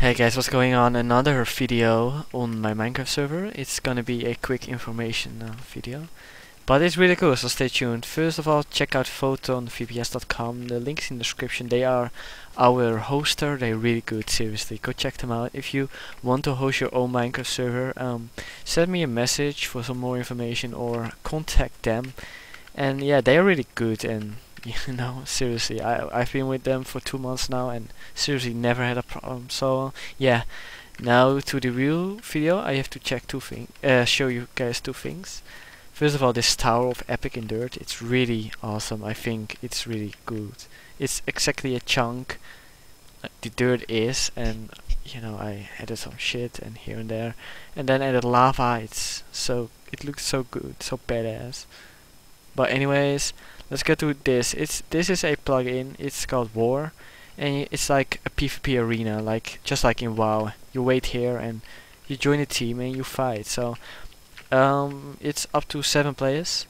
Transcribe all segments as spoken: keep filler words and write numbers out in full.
Hey guys, what's going on? Another video on my Minecraft server. It's gonna be a quick information uh, video, but it's really cool, so stay tuned. First of all, check out Photon V P S dot com. The link's in the description. They are our hoster. They're really good, seriously. Go check them out. If you want to host your own Minecraft server, um, send me a message for some more information or contact them. And yeah, they're really good, and you know, seriously, I, I've been with them for two months now and seriously never had a problem. So yeah, now to the real video. I have to check two things, uh, show you guys two things. First of all, this tower of epic in dirt, it's really awesome. I think it's really good. It's exactly a chunk uh, the dirt is, and you know, I added some shit and here and there, and then added lava. It's so, it looks so good, so badass. But anyways, let's get to this. It's this is a plugin. It's called WAR, and it's like a PvP arena, like just like in WoW. You wait here and you join a team and you fight. So um, it's up to seven players.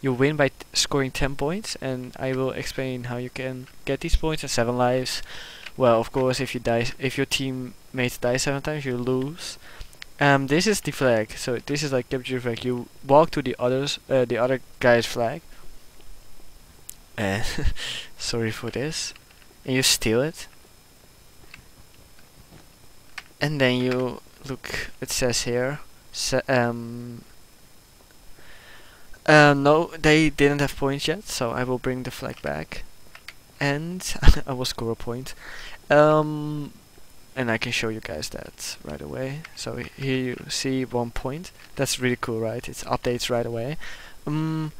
You win by t scoring ten points, and I will explain how you can get these points and seven lives. Well, of course, if you die, if your teammates die seven times, you lose. Um, this is the flag. So this is like capture flag. You walk to the others, uh, the other guy's flag. And sorry for this. And you steal it. And then you look. It says here. Se um. Uh, no, they didn't have points yet. So I will bring the flag back. And I will score a point. Um. And I can show you guys that right away. So here you see one point. That's really cool, right? It's updates right away. Um,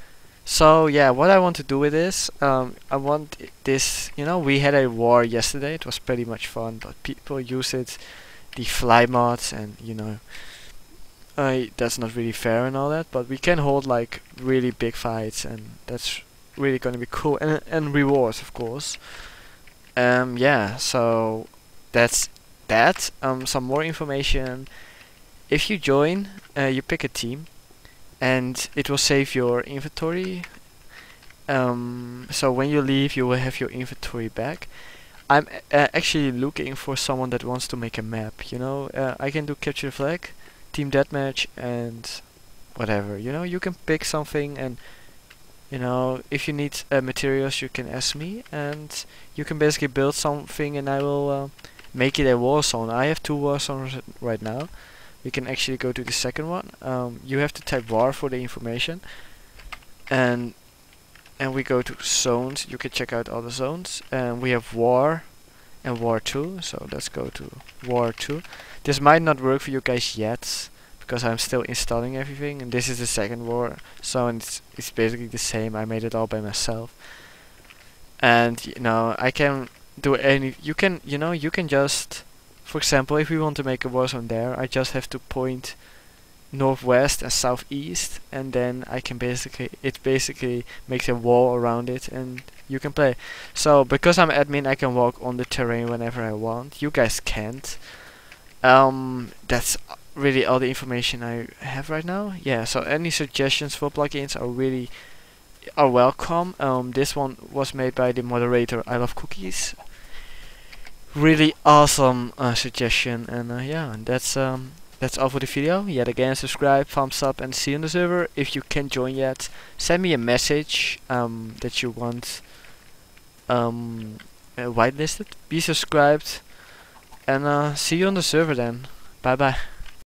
so yeah, what I want to do with this, um, I want this, you know, we had a war yesterday. It was pretty much fun, but people use it, the fly mods, and you know, I, that's not really fair and all that, but we can hold like really big fights, and that's really gonna be cool. And, and rewards, of course. Um, yeah, so that's that. Um, some more information. If you join, uh, you pick a team, and it will save your inventory. Um, so when you leave, you will have your inventory back. I'm uh, actually looking for someone that wants to make a map. You know, uh, I can do capture the flag, team deathmatch, and whatever. You know, you can pick something, and you know, if you need uh, materials, you can ask me, and you can basically build something, and I will. Uh, Make it a war zone. I have two war zones right now. We can actually go to the second one. Um, you have to type WAR for the information, and and we go to zones. You can check out other zones. And we have WAR and WAR two. So let's go to WAR two. This might not work for you guys yet because I'm still installing everything. And this is the second war zone. It's, it's basically the same. I made it all by myself. And you know, I can do any, you can, you know, you can just, for example, if we want to make a war zone there, I just have to point northwest and southeast, and then I can basically, it basically makes a wall around it, and you can play. So because I'm admin, I can walk on the terrain whenever I want. You guys can't. Um, that's really all the information I have right now. Yeah, so any suggestions for plugins are really are welcome. Um, this one was made by the moderator I Love Cookies. Really awesome uh, suggestion, and uh, yeah, that's um, that's all for the video. Yet again, subscribe, thumbs up, and see you on the server. If you can't join yet, send me a message um, that you want um, uh, whitelisted. Be subscribed, and uh, see you on the server then. Bye bye.